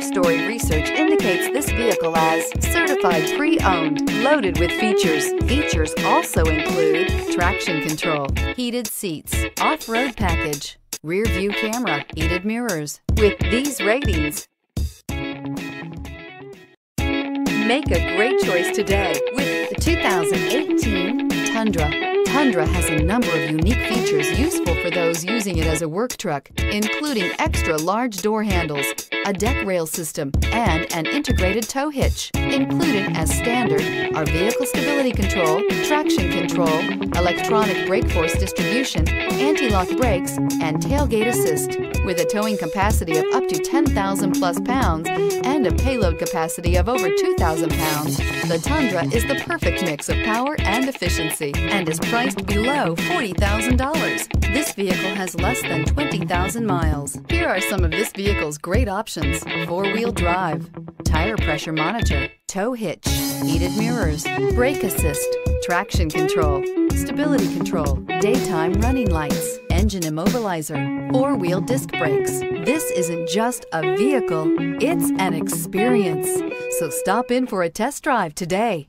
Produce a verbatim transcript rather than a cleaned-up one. Car Story research indicates this vehicle as certified pre-owned, loaded with features. Features also include traction control, heated seats, off-road package, rear view camera, heated mirrors. With these ratings, make a great choice today with the two thousand eighteen Tundra. Tundra has a number of unique features useful for those using it as a work truck, including extra-large door handles, a deck rail system, and an integrated tow hitch. Included as standard are vehicle stability control, traction control, electronic brake force distribution, anti-lock brakes, and tailgate assist. With a towing capacity of up to ten thousand plus pounds and a payload capacity of over two thousand pounds, the Tundra is the perfect mix of power and efficiency and is priced below forty thousand dollars. This vehicle has less than twenty thousand miles. Here are some of this vehicle's great options: four-wheel drive, tire pressure monitor, tow hitch, heated mirrors, brake assist, traction control, stability control, daytime running lights, engine immobilizer, four-wheel disc brakes. This isn't just a vehicle, it's an experience. So stop in for a test drive today.